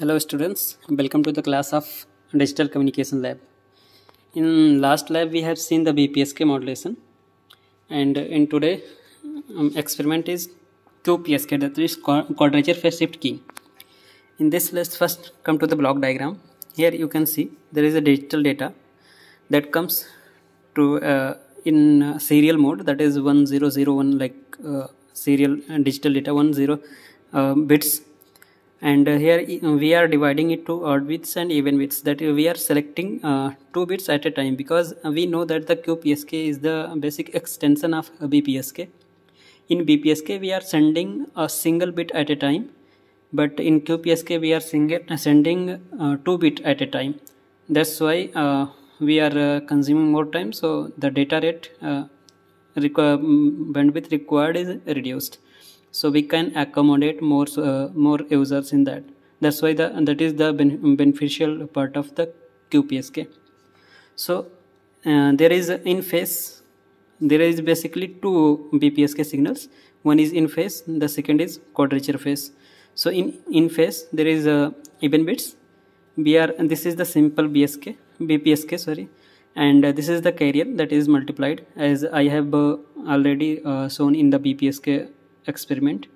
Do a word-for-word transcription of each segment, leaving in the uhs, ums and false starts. Hello students, welcome to the class of Digital Communication Lab. In last lab we have seen the B P S K modulation, and in today um, experiment is Q P S K, that is quadrature phase shift keying. In this, let's first come to the block diagram. Here you can see there is a digital data that comes to uh, in serial mode, that is one zero zero one, like uh, serial and digital data one zero uh, bits. And uh, here we are dividing it to odd bits and even bits, that we are selecting uh, two bits at a time, because we know that the Q P S K is the basic extension of B P S K. In B P S K we are sending a single bit at a time, but in Q P S K we are sending uh, two bit at a time. That's why uh, we are uh, consuming more time, so the data rate uh, require, bandwidth required is reduced. So we can accommodate more uh, more users in that. That's why the that is the ben beneficial part of the Q P S K. So uh, there is in phase. There is basically two B P S K signals. One is in phase. The second is quadrature phase. So in in phase there is uh, even bits. We are and this is the simple B S K B P S K sorry, and uh, this is the carrier that is multiplied, as I have uh, already uh, shown in the B P S K experiment.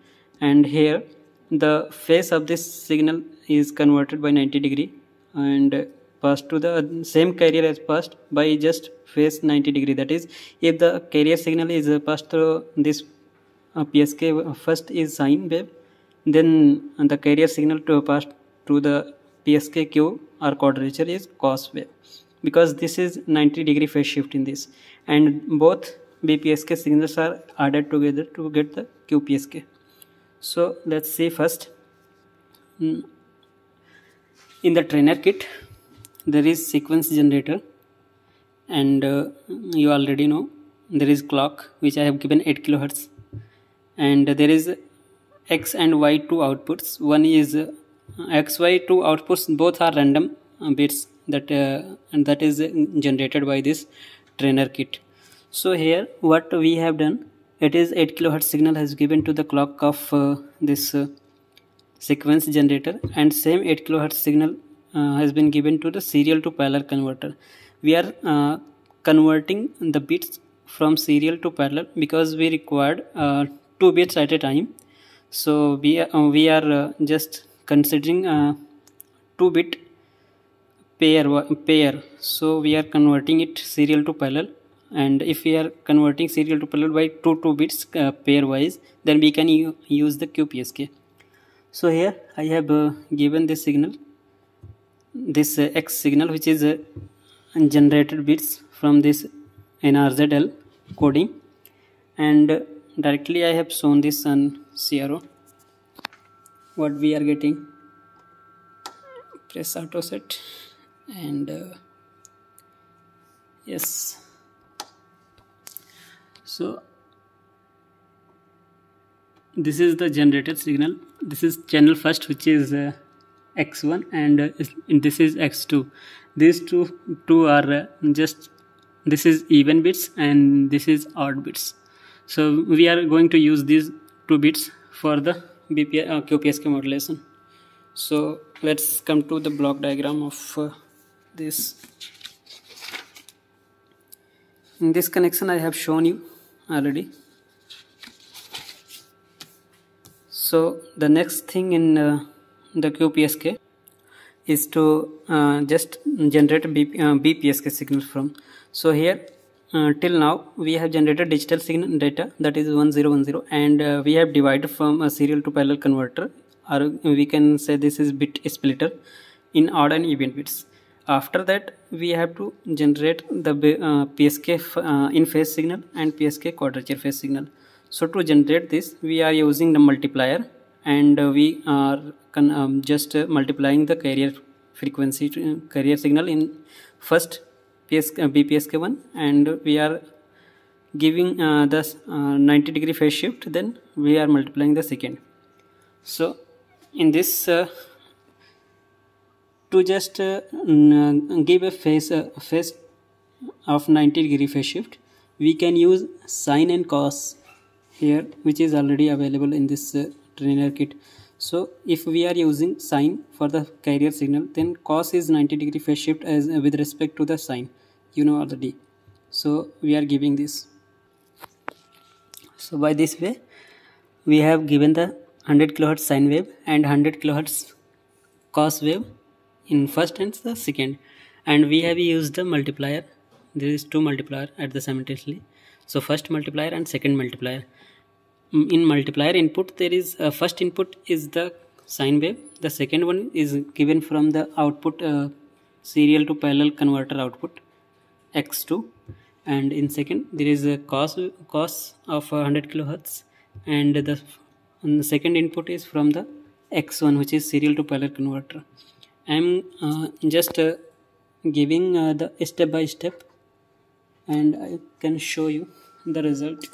And here the phase of this signal is converted by ninety degree and passed to the same carrier as passed by just phase ninety degree. That is, if the carrier signal is passed through this P S K, first is sine wave, then the carrier signal to pass to the P S K Q or quadrature is cos wave, because this is ninety degree phase shift in this, and both B P S K signals are added together to get the Q P S K. So let's see first. In the trainer kit there is sequence generator, and uh, you already know there is clock, which I have given eight kilohertz, and there is X and Y two outputs. One is uh, X, Y two outputs, both are random bits that uh, and that is generated by this trainer kit. So here what we have done, it is eight kilohertz signal has given to the clock of uh, this uh, sequence generator, and same eight kilohertz signal uh, has been given to the serial to parallel converter. We are uh, converting the bits from serial to parallel, because we required uh, two bits at a time. So we are, uh, we are uh, just considering uh, two bit pair pair. So we are converting it serial to parallel. And if we are converting serial to parallel by two two bits uh, pairwise, then we can use the Q P S K. So here I have uh, given this signal, this uh, X signal, which is uh, generated bits from this N R Z L coding, and uh, directly I have shown this on C R O. What we are getting, press auto set, and uh, yes. So this is the generated signal. This is channel first, which is uh, X one, and uh, this is X two. These two two are uh, just, this is even bits and this is odd bits. So we are going to use these two bits for the B P S K modulation. So let's come to the block diagram of uh, this. In this connection I have shown you already. So the next thing in uh, the Q P S K is to uh, just generate B P S K signal from. So here uh, till now we have generated digital signal data, that is one zero one zero, and uh, we have divided from a serial to parallel converter, or we can say this is bit splitter, in odd and even bits. After that we have to generate the uh, P S K uh, in phase signal and P S K quadrature phase signal. So to generate this we are using the multiplier, and uh, we are can, um, just uh, multiplying the carrier frequency to, uh, carrier signal in first P S K, uh, B P S K one, and we are giving uh, the uh, ninety degree phase shift, then we are multiplying the second. So in this uh, to just uh, give a phase uh, phase of ninety degree phase shift, we can use sine and cos here, which is already available in this uh, trainer kit. So if we are using sine for the carrier signal, then cos is ninety degree phase shift as with respect to the sine, you know already. So we are giving this. So by this way we have given the one hundred kilohertz sine wave and one hundred kilohertz cos wave in first and the second, and we have used the multiplier. There is two multiplier at the simultaneously, so first multiplier and second multiplier. In multiplier input there is uh, first input is the sine wave, the second one is given from the output uh, serial to parallel converter output X two, and in second there is a cos cos of one hundred kilohertz, and the, and the second input is from the X one, which is serial to parallel converter. I am uh, just uh, giving uh, the step by step, and I can show you the result.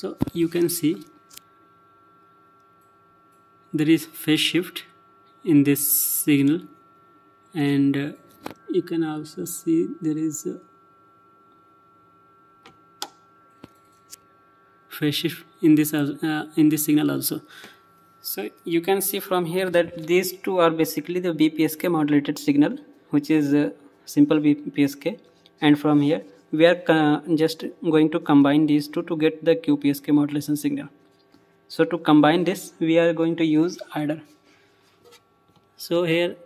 So you can see there is phase shift in this signal, and uh, you can also see there is a phase shift in this uh, in this signal also. So you can see from here that these two are basically the B P S K modulated signal, which is uh, simple B P S K, and from here we are uh, just going to combine these two to get the Q P S K modulation signal. So to combine this we are going to use adder. So here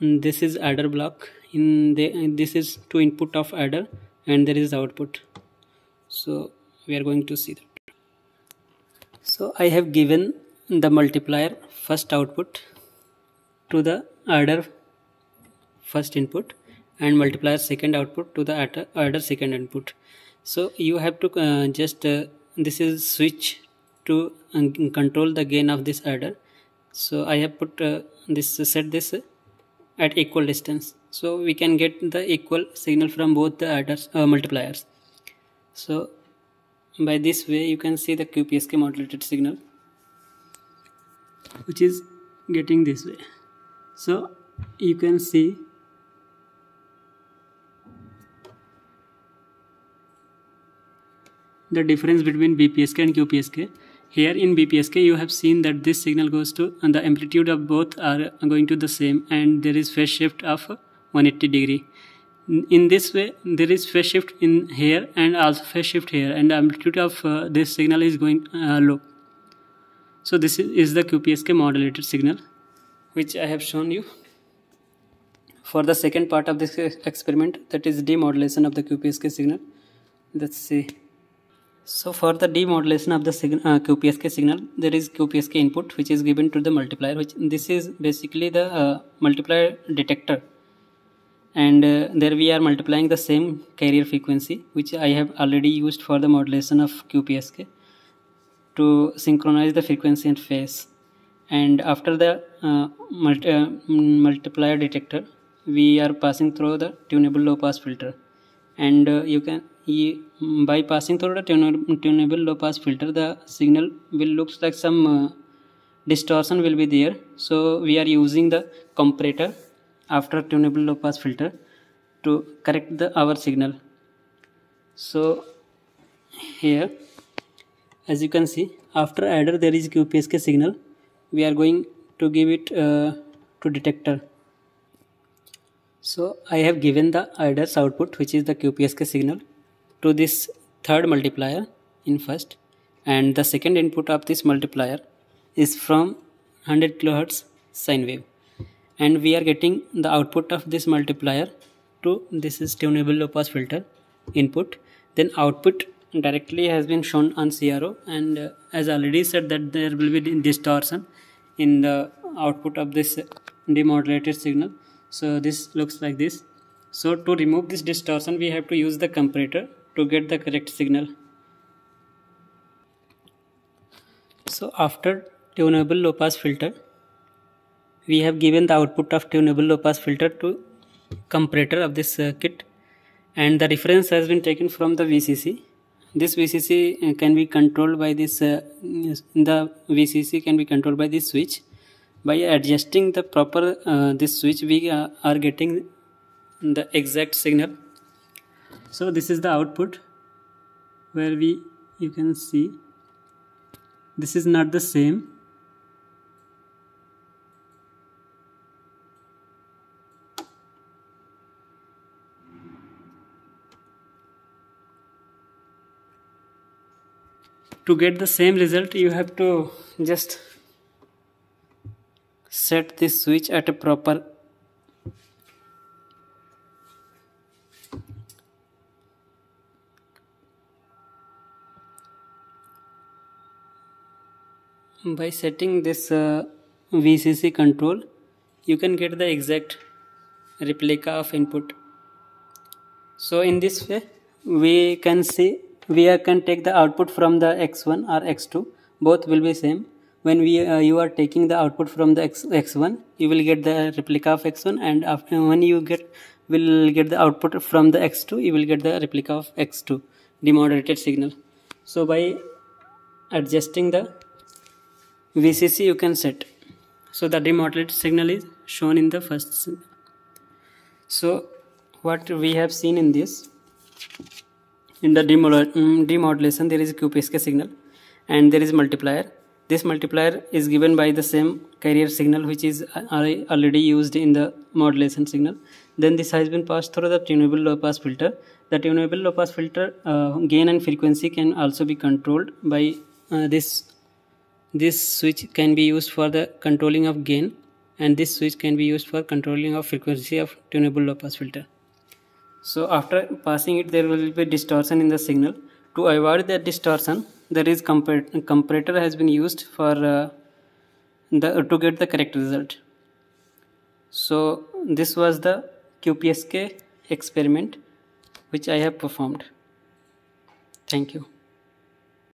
this is adder block. In the and this is two input of adder, and there is output. So we are going to see that. So I have given the multiplier first output to the adder first input, and multiplier second output to the adder, adder second input. So you have to uh, just uh, this is switch to uh, control the gain of this adder. So I have put uh, this uh, set this uh, at equal distance, so we can get the equal signal from both the adders uh, multipliers. So by this way you can see the Q P S K modulated signal, which is getting this way. So you can see the difference between B P S K and Q P S K. Here in B P S K you have seen that this signal goes to, and the amplitude of both are going to the same, and there is phase shift of one hundred eighty degree. In this way there is phase shift in here and also phase shift here, and the amplitude of uh, this signal is going uh, low. So this is the Q P S K modulated signal, which I have shown you for the second part of this experiment, that is demodulation of the Q P S K signal. Let's see. So for the demodulation of the signal, uh, Q P S K signal, there is Q P S K input which is given to the multiplier, which this is basically the uh, multiplier detector, and uh, there we are multiplying the same carrier frequency, which I have already used for the modulation of Q P S K to synchronize the frequency and phase. And after the uh, multi uh, multiplier detector we are passing through the tunable low pass filter, and uh, you can by passing through the tunable low pass filter the signal will looks like some uh, distortion will be there. So we are using the comparator after tunable low pass filter to correct the our signal. So here as you can see, after adder there is Q P S K signal. We are going to give it uh, to detector. So I have given the adder's output, which is the Q P S K signal, to this third multiplier in first, and the second input of this multiplier is from one hundred kilohertz sine wave, and we are getting the output of this multiplier to this is tunable low pass filter input. Then output directly has been shown on C R O, and uh, as already said that there will be distortion in the output of this demodulated signal. So this looks like this. So to remove this distortion we have to use the comparator to get the correct signal. So after tunable low pass filter we have given the output of tunable low pass filter to comparator of this circuit, and the reference has been taken from the V C C. This V C C can be controlled by this uh, the V C C can be controlled by this switch. by adjusting the proper uh, this switch, we uh, are getting the exact signal. So this is the output, where we you can see this is not the same. To get the same result, you have to just set this switch at a proper by setting this uh, V C C control, you can get the exact replica of input. So in this way, we can see we can take the output from the X one or X two, both will be same. When we uh, you are taking the output from the X, X1, you will get the replica of X one, and after when you get will get the output from the X two, you will get the replica of X two, demodulated signal. So by adjusting the V C C, you can set. So the demodulated signal is shown in the first signal. So what we have seen in this, in the demodulation, there is Q P S K signal and there is multiplier. This multiplier is given by the same carrier signal which is already used in the modulation signal. Then this has been passed through the tunable low pass filter. The tunable low pass filter uh, gain and frequency can also be controlled by uh, this. This switch can be used for the controlling of gain, and this switch can be used for controlling of frequency of tunable low pass filter. So after passing it, there will be distortion in the signal. To avoid that distortion, there is compar comparator has been used for uh, the to get the correct result. So this was the Q P S K experiment which I have performed. Thank you.